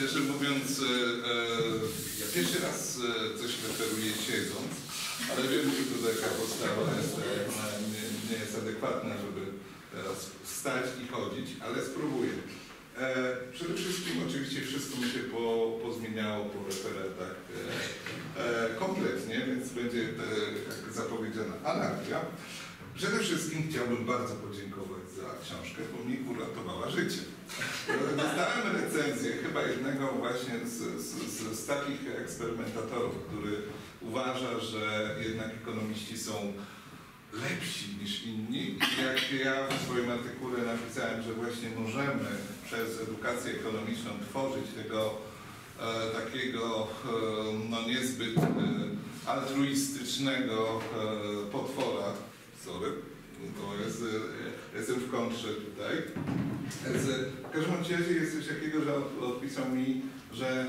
Szczerze mówiąc, ja pierwszy raz coś referuję siedząc, ale wiem, że to taka postawa jest, ona nie jest adekwatna, żeby teraz wstać i chodzić, ale spróbuję. Przede wszystkim oczywiście wszystko mi się pozmieniało po referatach kompletnie, więc będzie jak zapowiedziana anarchia. Przede wszystkim chciałbym bardzo podziękować za książkę, bo mi uratowała życie. Dostałem recenzję chyba jednego właśnie z takich eksperymentatorów, który uważa, że jednak ekonomiści są lepsi niż inni. Jak ja w swoim artykule napisałem, że właśnie możemy przez edukację ekonomiczną tworzyć tego takiego no niezbyt altruistycznego potwora. Sorry, to jest, jestem w kontrze tutaj. W każdym razie jest coś takiego, że odpisał mi, że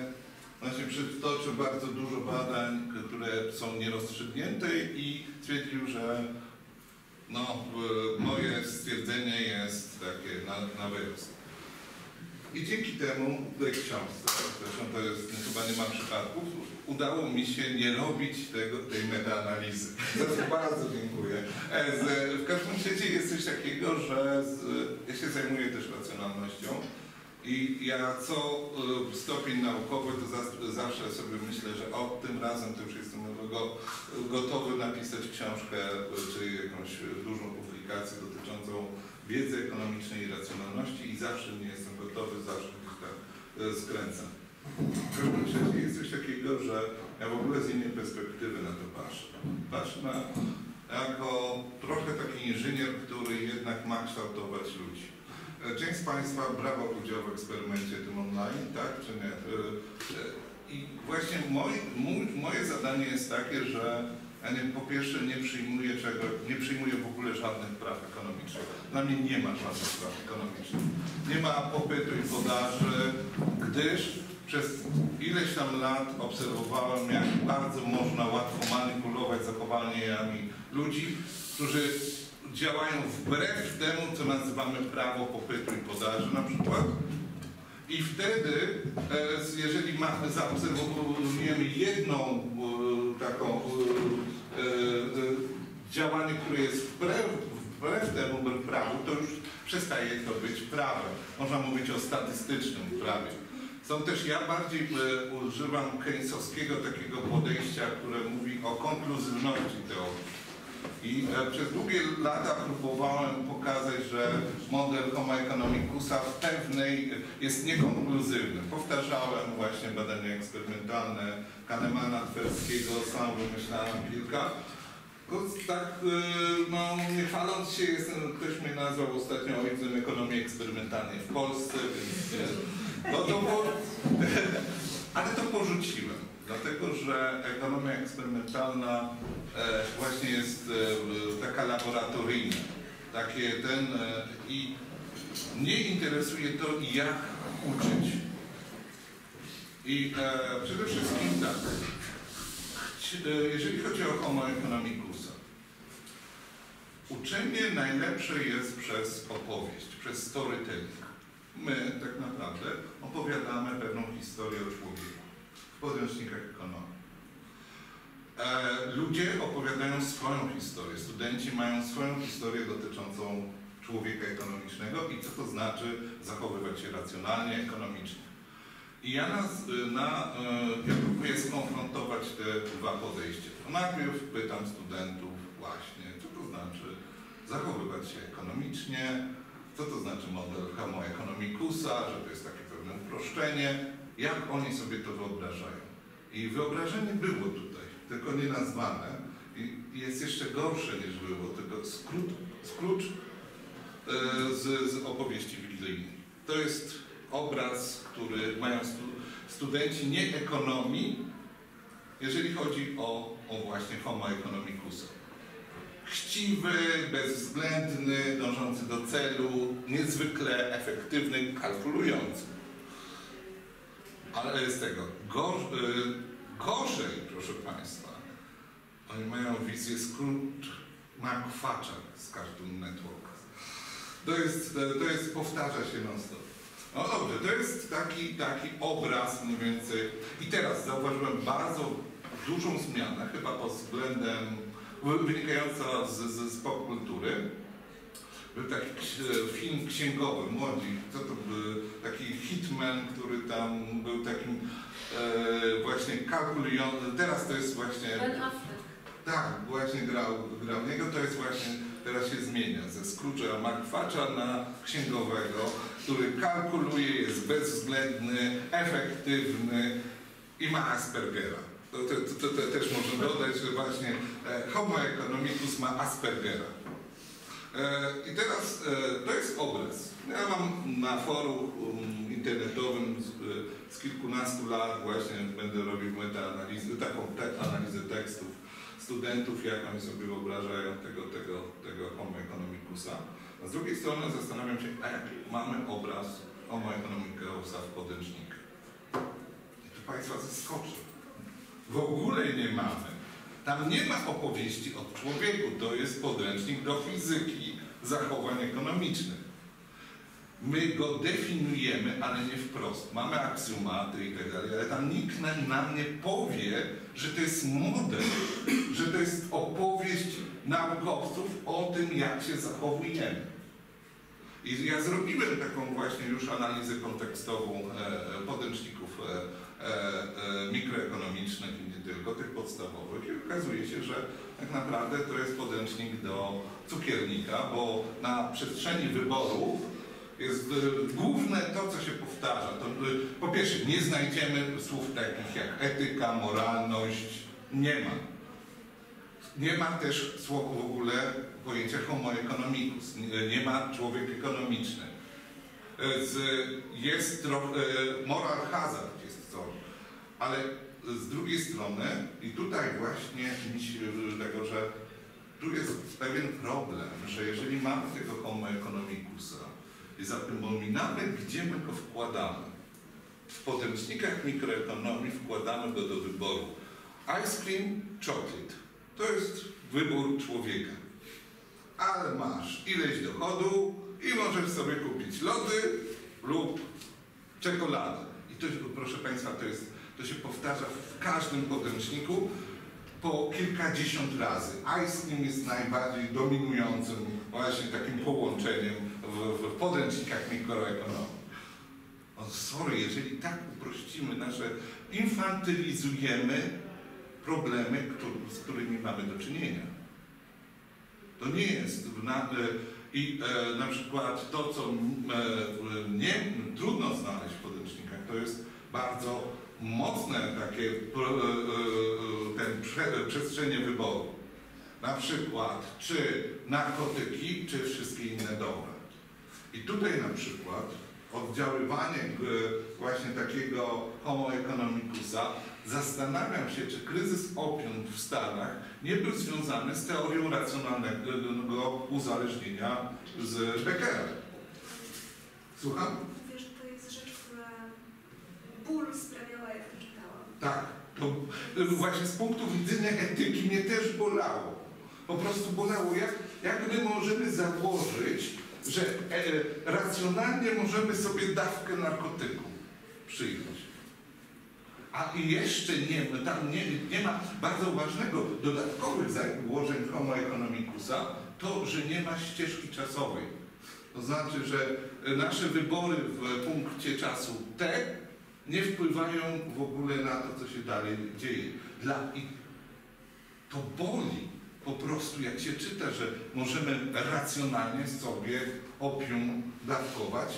właśnie przytoczył bardzo dużo badań, które są nierozstrzygnięte i twierdził, że no, moje stwierdzenie jest takie na wyrost. I dzięki temu w tej książce, zresztą to jest, chyba nie ma przypadków, udało mi się nie robić tej metaanalizy. Za to bardzo dziękuję. W każdym razie jest coś takiego, że ja się zajmuję też racjonalnością i ja co stopień naukowy, to zawsze sobie myślę, że o, tym razem to już jestem gotowy napisać książkę czy jakąś dużą publikację dotyczącą wiedzy ekonomicznej i racjonalności i zawsze nie jestem gotowy, zawsze gdzieś tam skręcam. W każdym razie jest coś takiego, że ja w ogóle z innej perspektywy na to patrzę. Patrzę jako trochę taki inżynier, który jednak ma kształtować ludzi. Część z Państwa brała udział w eksperymencie tym online, tak czy nie? I właśnie moje zadanie jest takie, że ja po pierwsze nie przyjmuję w ogóle żadnych praw ekonomicznych. Dla mnie nie ma żadnych praw ekonomicznych. Nie ma popytu i podaży, gdyż przez ileś tam lat obserwowałem, jak bardzo można łatwo manipulować zachowaniami ludzi, którzy działają wbrew temu, co nazywamy prawo popytu i podaży na przykład. I wtedy, jeżeli zaobserwujemy jedną taką działanie, które jest wbrew temu prawu, to już przestaje to być prawem. Można mówić o statystycznym prawie. Stąd też ja bardziej używam keynesowskiego takiego podejścia, które mówi o konkluzywności teorii. I przez długie lata próbowałem pokazać, że model Homo Economicusa w pewnej jest niekonkluzywny. Powtarzałem właśnie badania eksperymentalne Kahnemana, Tverskiego, sam wymyślałem kilka. Tak, no, nie chwaląc się, ktoś mnie nazwał ostatnio ojcem ekonomii eksperymentalnej w Polsce, więc no to ale to porzuciłem, dlatego że ekonomia eksperymentalna właśnie jest taka laboratoryjna, takie i mnie interesuje to, jak uczyć. I przede wszystkim tak, jeżeli chodzi o Homo Economicusa, uczenie najlepsze jest przez opowieść, przez storytelling. My tak naprawdę opowiadamy pewną historię o człowieku w podręcznikach ekonomii. Ludzie opowiadają swoją historię, studenci mają swoją historię dotyczącą człowieka ekonomicznego i co to znaczy zachowywać się racjonalnie, ekonomicznie. I ja próbuję skonfrontować te dwa podejścia. Najpierw pytam studentów właśnie, co to znaczy zachowywać się ekonomicznie, co to znaczy model Homo Economicusa, że to jest takie pewne uproszczenie, jak oni sobie to wyobrażają. I wyobrażenie było tutaj, tylko nie nazwane i jest jeszcze gorsze niż było, tylko skrót z opowieści biblijnej. To jest obraz, który mają studenci nie ekonomii, jeżeli chodzi o właśnie Homo Economicusa. Chciwy, bezwzględny, dążący do celu, niezwykle efektywny, kalkulujący. Ale z tego gorzej, proszę Państwa, oni mają wizję Scrooge McFacza z Cartoon Network. To jest powtarza się non stop. No dobrze, to jest taki obraz mniej więcej. I teraz zauważyłem bardzo dużą zmianę, chyba pod względem wynikająca z popkultury. Był taki film księgowy, młodzi, to był taki hitman, który tam był takim właśnie kalkulującym, teraz to jest właśnie... Ben Affleck. Tak, właśnie grał w niego, to jest właśnie, teraz się zmienia, ze Scrooge'a McFudge'a na księgowego, który kalkuluje, jest bezwzględny, efektywny i ma Aspergera. To też można dodać, że właśnie Homo Economicus ma Aspergera. I teraz to jest obraz. Ja mam na forum internetowym z kilkunastu lat właśnie będę robił metaanalizę, taką analizę tekstów studentów, jak oni sobie wyobrażają tego Homo Economicusa. A z drugiej strony zastanawiam się, a jaki mamy obraz Homo Economicusa w podręcznikach. I to Państwa zaskoczy. W ogóle nie mamy. Tam nie ma opowieści o człowieku, to jest podręcznik do fizyki zachowań ekonomicznych. My go definiujemy, ale nie wprost. Mamy aksjomaty i tak dalej, ale tam nikt nam nie powie, że to jest model, że to jest opowieść naukowców o tym, jak się zachowujemy. I ja zrobiłem taką właśnie już analizę kontekstową podręczników mikroekonomicznych i nie tylko, tych podstawowych i okazuje się, że tak naprawdę to jest podręcznik do cukiernika, bo na przestrzeni wyborów jest główne to, co się powtarza. To, po pierwsze, nie znajdziemy słów takich jak etyka, moralność, nie ma. Nie ma też słowa w ogóle pojęcia homo economicus, nie ma człowiek ekonomiczny. Jest moral hazard. Ale z drugiej strony, i tutaj właśnie mi się tego, że tu jest pewien problem, że jeżeli mamy tego Homo Economicusa i zapominamy, gdzie my go wkładamy. W podręcznikach mikroekonomii wkładamy go do wyboru. Ice cream, chocolate. To jest wybór człowieka. Ale masz ileś dochodu i możesz sobie kupić lody lub czekoladę. I to, proszę Państwa, to jest... To się powtarza w każdym podręczniku po kilkadziesiąt razy. Ice cream jest najbardziej dominującym właśnie takim połączeniem w podręcznikach mikroekonomii. O, sorry, jeżeli tak uprościmy nasze, infantylizujemy problemy, z którymi mamy do czynienia. To nie jest na przykład to, co trudno znaleźć w podręcznikach, to jest bardzo mocne takie przestrzenie wyboru. Na przykład, czy narkotyki, czy wszystkie inne dobra. I tutaj na przykład oddziaływanie właśnie takiego Homo Economicusa, zastanawiam się, czy kryzys opium w Stanach nie był związany z teorią racjonalnego uzależnienia z Beckera. Słucham? Wiesz, to jest rzecz, która ból sprawiała, jak to czytałam. Tak, to właśnie z punktu widzenia etyki mnie też bolało. Po prostu bolało, jak my możemy założyć, że racjonalnie możemy sobie dawkę narkotyku przyjąć. A jeszcze nie ma bardzo ważnego, dodatkowych założeń Homo Economicusa, to, że nie ma ścieżki czasowej. To znaczy, że nasze wybory w punkcie czasu T nie wpływają w ogóle na to, co się dalej dzieje. I to boli po prostu, jak się czyta, że możemy racjonalnie sobie opium dawkować,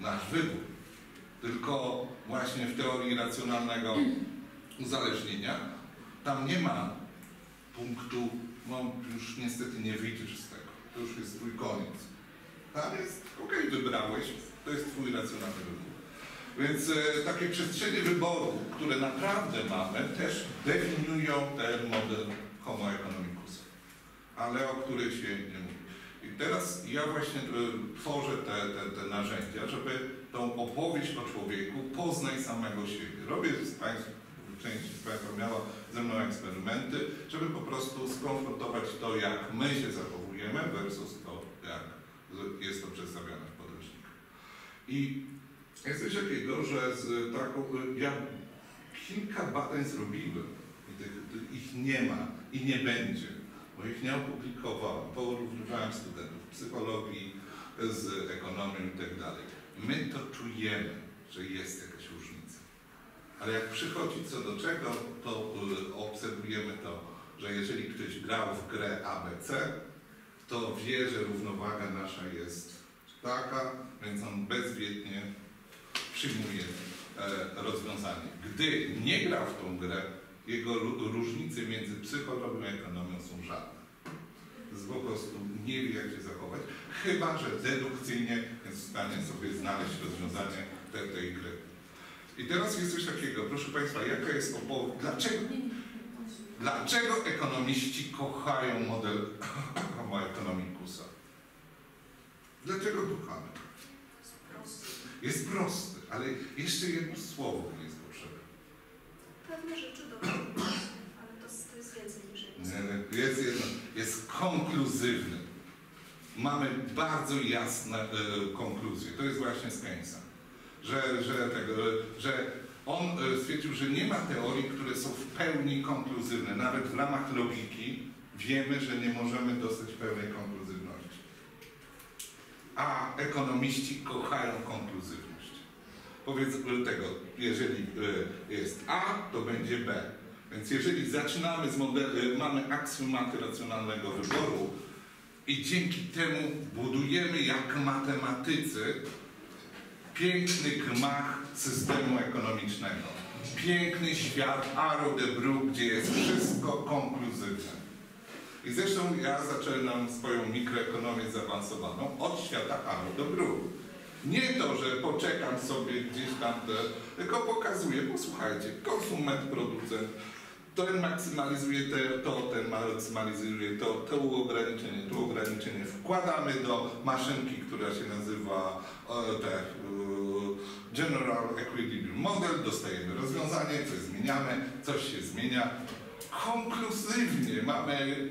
nasz wybór. Tylko właśnie w teorii racjonalnego uzależnienia tam nie ma punktu, no już niestety nie wyjdziesz z tego, to już jest twój koniec. Tam jest, okej, wybrałeś, to jest twój racjonalny wybór. Więc takie przestrzenie wyboru, które naprawdę mamy, też definiują ten model Homo Economicusa, ale o których się nie mówi. I teraz ja właśnie tworzę te narzędzia, żeby tą opowieść o człowieku poznać samego siebie. Robię z Państwa, część z Państwa miała ze mną eksperymenty, żeby po prostu skonfrontować to, jak my się zachowujemy versus to, jak jest to przedstawiane w podręczniku. I jest coś takiego, że z taką, ja kilka badań zrobiłem i ich nie ma i nie będzie, bo ich nie opublikowałem, porównywałem studentów psychologii z ekonomią i tak dalej. My to czujemy, że jest jakaś różnica, ale jak przychodzi co do czego, to obserwujemy to, że jeżeli ktoś grał w grę ABC, to wie, że równowaga nasza jest taka, więc on bezwiednie przyjmuje rozwiązanie. Gdy nie grał w tą grę, jego różnice między psychologią a ekonomią są żadne. Po prostu nie wie, jak się zachować, chyba że dedukcyjnie jest w stanie sobie znaleźć rozwiązanie tej gry. I teraz jest coś takiego, proszę Państwa, jaka jest opowieść, dlaczego ekonomiści kochają model Homo Economicusa? Dlaczego kochamy? Jest prosty, ale jeszcze jedno słowo nie jest potrzebne. Pewne rzeczy do ale to jest więcej niż jedno. Jest jedno, jest konkluzywny. Mamy bardzo jasne konkluzje. To jest właśnie z Keynesa, że on stwierdził, że nie ma teorii, które są w pełni konkluzywne. Nawet w ramach logiki wiemy, że nie możemy dostać pełnej konkluzywności. A ekonomiści kochają konkluzywność. Powiedz tego, jeżeli jest A, to będzie B. Więc jeżeli zaczynamy z modelu, mamy aksjomaty racjonalnego wyboru i dzięki temu budujemy jak matematycy piękny gmach systemu ekonomicznego. Piękny świat Arrow-Debreu, gdzie jest wszystko konkluzywne. I zresztą ja zaczynam swoją mikroekonomię zaawansowaną od świata Arrow-Debreu. Nie to, że poczekam sobie gdzieś tam, tylko pokazuję, posłuchajcie, konsument, producent, ten maksymalizuje to, ten maksymalizuje to ograniczenie, tu ograniczenie. Wkładamy do maszynki, która się nazywa General Equilibrium Model, dostajemy rozwiązanie, coś zmieniamy, coś się zmienia. Konkluzywnie mamy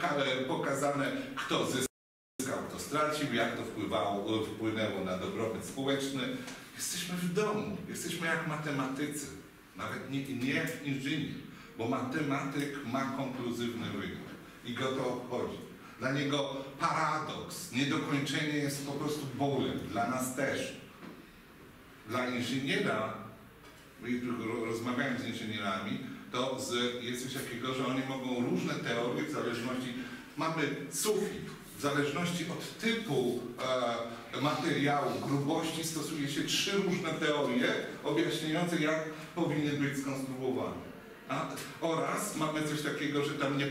pokazane, kto zyskał, kto stracił, jak to wpłynęło na dobrobyt społeczny. Jesteśmy w domu, jesteśmy jak matematycy, nawet nie jak inżynier. Bo matematyk ma konkluzywny wygląd i go to obchodzi. Dla niego paradoks, niedokończenie jest po prostu bólem, dla nas też. Dla inżyniera, rozmawiałem z inżynierami, to jest coś takiego, że oni mogą różne teorie w zależności, mamy sufit, w zależności od typu materiału, grubości stosuje się 3 różne teorie objaśniające, jak powinny być skonstruowane. Oraz mamy coś takiego, że tam nie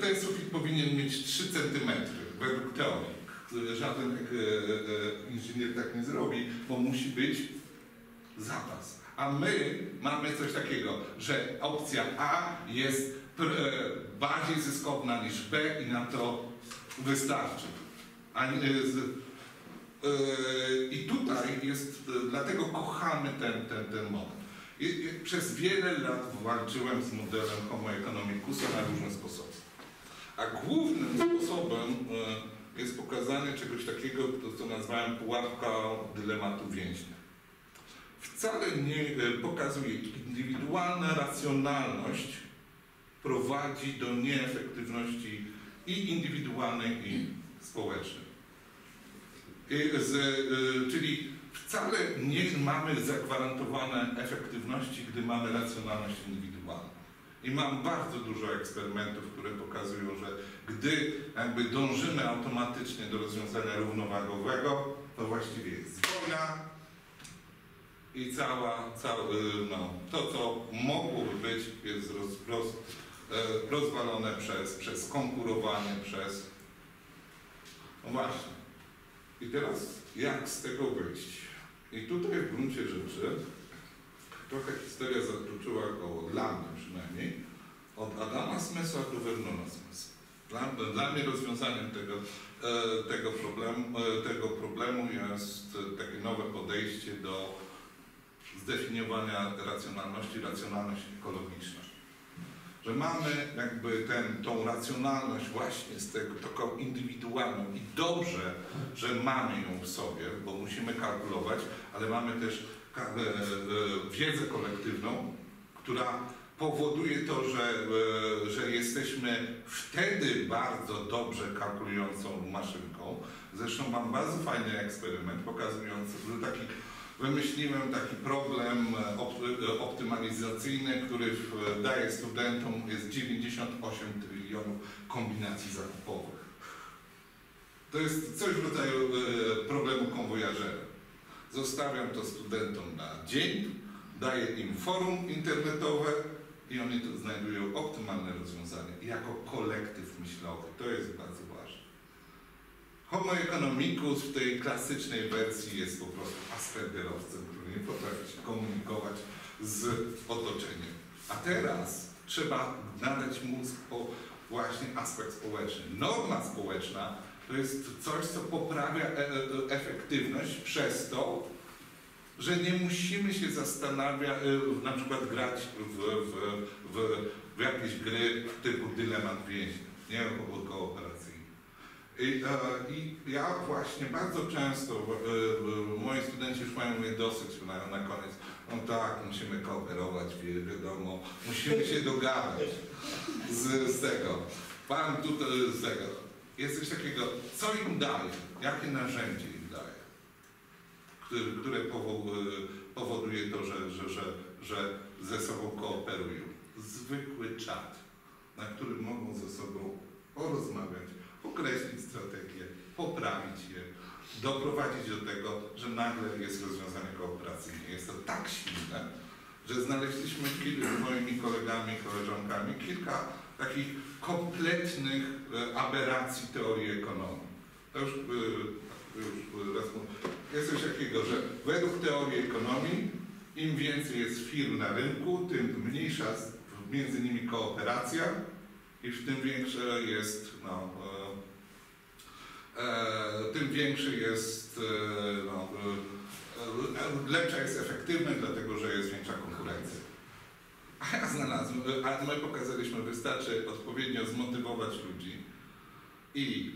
ten sufit powinien mieć 3 cm według teorii. Żaden inżynier tak nie zrobi, bo musi być zapas. A my mamy coś takiego, że opcja A jest bardziej zyskowna niż B i nam to wystarczy. I tutaj jest, dlatego kochamy ten model. I przez wiele lat walczyłem z modelem Homo Economicusa na różne sposoby. A głównym sposobem jest pokazanie czegoś takiego, co nazwałem pułapka dylematu więźnia. Wcale nie pokazuje, indywidualna racjonalność prowadzi do nieefektywności i indywidualnej, i społecznej. Czyli wcale nie mamy zagwarantowane efektywności, gdy mamy racjonalność indywidualną. I mam bardzo dużo eksperymentów, które pokazują, że gdy jakby dążymy automatycznie do rozwiązania równowagowego, to właściwie jest wojna i to, co mogłoby być, jest rozwalone przez konkurowanie, przez... No właśnie. I teraz jak z tego wyjść? I tutaj w gruncie rzeczy trochę historia zatoczyła koło, dla mnie przynajmniej, od Adama Smitha do Vernona Smitha. Dla mnie rozwiązaniem tego problemu jest takie nowe podejście do zdefiniowania racjonalności, racjonalność ekologiczna. że mamy jakby tą racjonalność właśnie z tego, taką indywidualną i dobrze, że mamy ją w sobie, bo musimy kalkulować, ale mamy też wiedzę kolektywną, która powoduje to, że jesteśmy wtedy bardzo dobrze kalkulującą maszynką. Zresztą mam bardzo fajny eksperyment pokazujący, że taki wymyśliłem taki problem optymalizacyjny, który daje studentom jest 98 trylionów kombinacji zakupowych. To jest coś w rodzaju problemu konwojażera. Zostawiam to studentom na dzień, daję im forum internetowe i oni tu znajdują optymalne rozwiązanie jako kolektyw myślowy. To jest bardzo ważne. Homo Economicus w tej klasycznej wersji jest po prostu aspergerowcem, który nie potrafi się komunikować z otoczeniem. A teraz trzeba nadać mózg po właśnie aspekt społeczny. Norma społeczna to jest coś, co poprawia efektywność przez to, że nie musimy się zastanawiać, na przykład grać w jakieś gry typu dylemat więźnia, nie kooperacyjny. I ja właśnie bardzo często, moi studenci już mają mnie dosyć na koniec, no tak, musimy kooperować, wiadomo, musimy się dogadać z tego. Pan tutaj z tego, jest coś takiego, co im daje, jakie narzędzie im daje, które powoduje to, że ze sobą kooperują. Zwykły czat, na którym mogą ze sobą porozmawiać, określić strategię, poprawić je, doprowadzić do tego, że nagle jest rozwiązanie kooperacyjne. Jest to tak silne, że znaleźliśmy z moimi kolegami i koleżankami kilka takich kompletnych aberracji teorii ekonomii. To już raz mówię. Jest coś takiego, że według teorii ekonomii im więcej jest firm na rynku, tym mniejsza między nimi kooperacja, i w tym większe jest, no, tym większy jest, no, lepsza jest efektywność, dlatego że jest większa konkurencja. A ja znalazłem, a my pokazaliśmy, wystarczy odpowiednio zmotywować ludzi i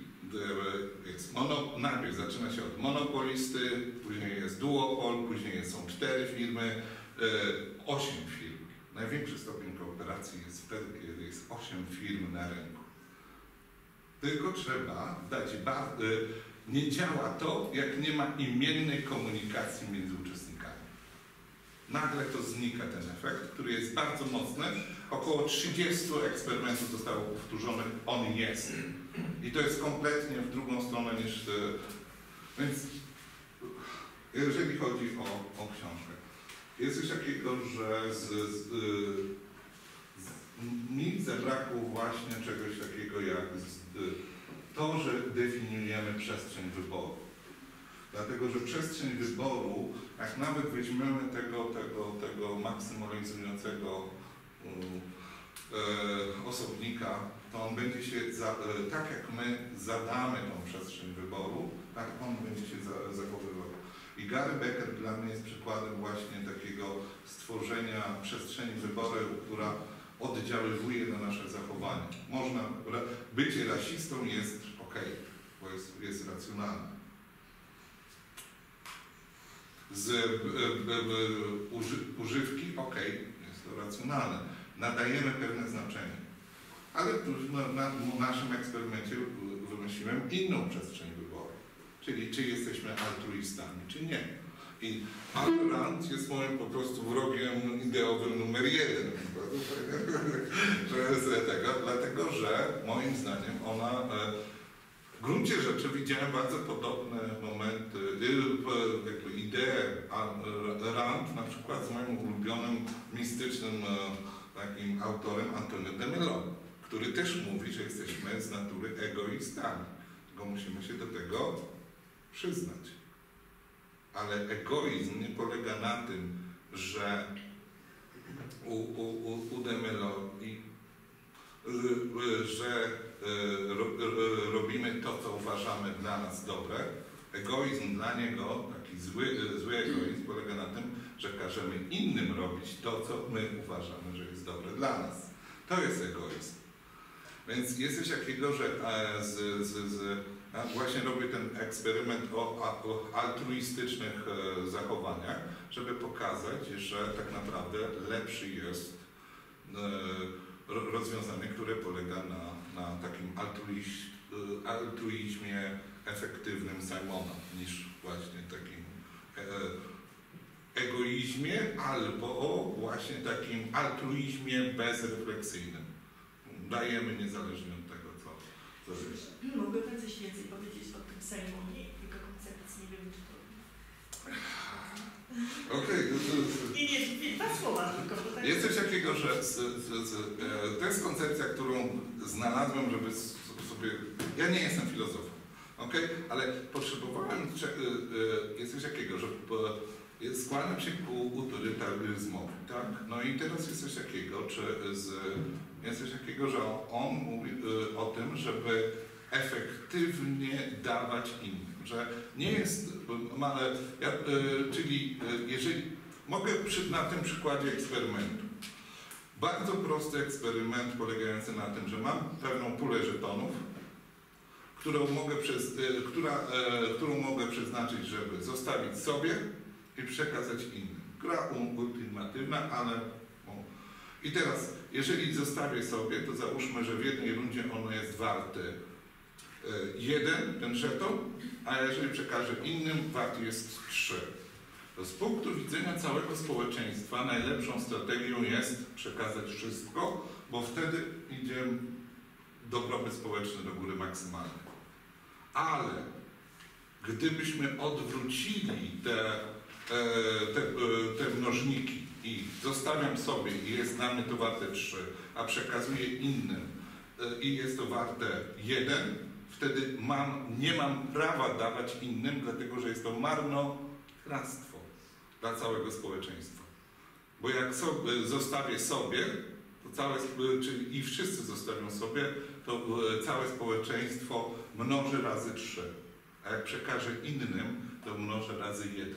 jest najpierw zaczyna się od monopolisty, później jest duopol, później są 4 firmy, 8 firm. Największy stopień kooperacji jest wtedy, kiedy jest 8 firm na rynku. Tylko trzeba dać, nie działa to, jak nie ma imiennej komunikacji między uczestnikami. Nagle to znika ten efekt, który jest bardzo mocny. Około 30 eksperymentów zostało powtórzonych, on jest. I to jest kompletnie w drugą stronę niż... Więc jeżeli chodzi o książkę. Jest coś takiego, że mi zabrakło właśnie czegoś takiego jak to, że definiujemy przestrzeń wyboru. Dlatego, że przestrzeń wyboru, jak nawet weźmiemy tego maksymalizującego osobnika, to on będzie się, tak jak my zadamy tą przestrzeń wyboru, tak on będzie się zachowywał. I Gary Becker dla mnie jest przykładem właśnie takiego stworzenia przestrzeni wyboru, która oddziaływuje na nasze zachowanie. Można, bycie rasistą jest ok, bo jest racjonalne. Używki ok, jest to racjonalne. Nadajemy pewne znaczenie. Ale w naszym eksperymencie wymyśliłem inną przestrzeń wyboru. Czyli czy jesteśmy altruistami, czy nie. I Ayn Rand jest moim po prostu wrogiem ideowym numer 1. Dlatego, że moim zdaniem ona... W gruncie rzeczy widziałem bardzo podobne momenty, idee Rand, na przykład z moim ulubionym, mistycznym takim autorem Anthony de Mello, który też mówi, że jesteśmy z natury egoistami. Tylko musimy się do tego przyznać. Ale egoizm nie polega na tym, że u de Mello że robimy to, co uważamy dla nas dobre. Egoizm dla niego, taki zły egoizm polega na tym, że każemy innym robić to, co my uważamy, że jest dobre dla nas. To jest egoizm. Więc jest coś takiego, że właśnie robię ten eksperyment o altruistycznych zachowaniach, żeby pokazać, że tak naprawdę lepszy jest rozwiązanie, które polega na takim altruizmie efektywnym Simona, niż właśnie takim egoizmie albo właśnie takim altruizmie bezrefleksyjnym. Dajemy niezależnie od tego, co jest. Mógłby Pan coś więcej powiedzieć o tym Simonie, jego koncepcji? Nie wiem, czy to... Okej. Nie, dwa słowa tylko. Bo tak jest coś takiego, że to jest koncepcja, którą znalazłem, żeby sobie... Ja nie jestem filozofem, okej? Ale potrzebowałem coś takiego, że skłaniam się ku autorytaryzmowi, tak? No i teraz jest coś takiego, jest coś takiego, że on mówi o tym, żeby efektywnie dawać innym, że nie jest, czyli jeżeli mogę na tym przykładzie eksperymentu, bardzo prosty eksperyment polegający na tym, że mam pewną pulę żetonów, którą mogę przeznaczyć, żeby zostawić sobie i przekazać innym. Gra ultimatywna, ale... I teraz, jeżeli zostawię sobie, to załóżmy, że w jednej rundzie ono jest warte jeden, ten żeton, a jeżeli przekażę innym, wart jest 3. To z punktu widzenia całego społeczeństwa najlepszą strategią jest przekazać wszystko, bo wtedy idzie dobrobyt społeczny do góry maksymalnie. Ale gdybyśmy odwrócili te mnożniki i zostawiam sobie i jest dla mnie to warte 3, a przekazuję innym i jest to warte 1, wtedy nie mam prawa dawać innym, dlatego że jest to marnotrawstwo dla całego społeczeństwa. Bo jak zostawię sobie, to i wszyscy zostawią sobie, to całe społeczeństwo mnoży razy 3, a jak przekażę innym, to mnożę razy 1.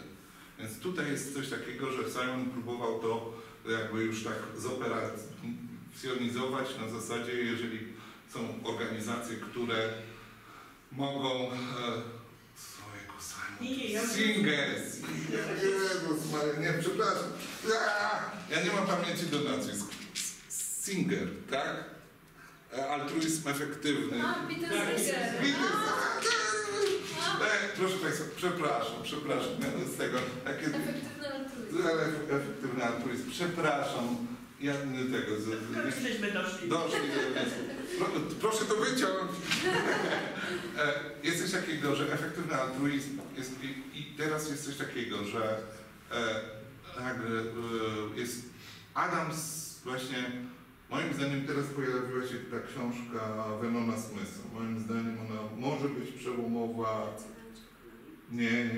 Więc tutaj jest coś takiego, że Simon próbował to jakby już tak zoperacjonizować na zasadzie, jeżeli są organizacje, które mogą... Swojego Simon... Singer! Nie, przepraszam. Ja nie mam pamięci do nazwisk. Singer, tak? Altruizm efektywny. Peter Singer! Proszę Państwa, przepraszam z tego. Efektywny altruizm. Przepraszam. Ja nie tego. Proszę to wyciąć. Jest coś takiego, że efektywny altruizm jest, i teraz jest coś takiego, że jest Adam właśnie. Moim zdaniem teraz pojawiła się ta książka Vernona Smitha. Moim zdaniem ona może być przełomowa... Nie.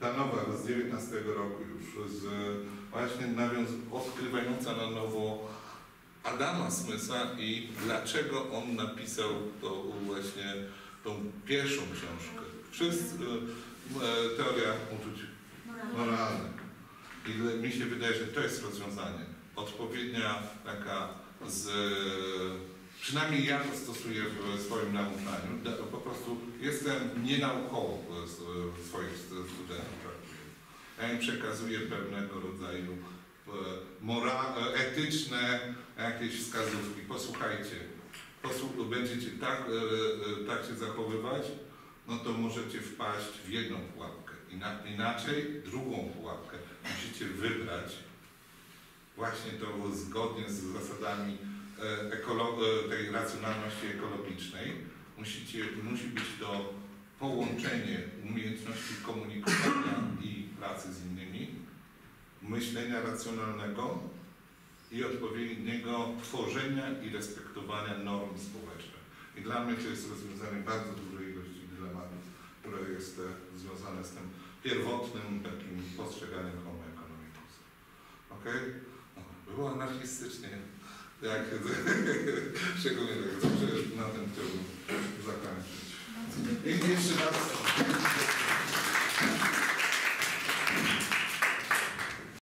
Ta nowa, z 19 roku już. Właśnie odkrywająca na nowo Adama Smitha i dlaczego on napisał właśnie tą pierwszą książkę. Teoria uczuć moralnych. I mi się wydaje, że to jest rozwiązanie. Odpowiednia taka przynajmniej ja to stosuję w swoim nauczaniu, po prostu jestem nienaukowo w swoich studentach. Ja im przekazuję pewnego rodzaju etyczne jakieś wskazówki. Posłuchajcie, będziecie tak się zachowywać, no to możecie wpaść w jedną pułapkę, inaczej drugą pułapkę. Musicie wybrać właśnie to zgodnie z zasadami tej racjonalności ekologicznej. Musi być to połączenie umiejętności komunikowania i pracy z innymi, myślenia racjonalnego i odpowiedniego tworzenia i respektowania norm społecznych. I dla mnie to jest rozwiązanie bardzo dużej ilości dylematów, które jest związane z tym pierwotnym takim postrzeganiem Homo Economicus. Okay? Było anarchistycznie, jak szczególnie tak, że na tym chciałbym zakończyć. I jeszcze raz.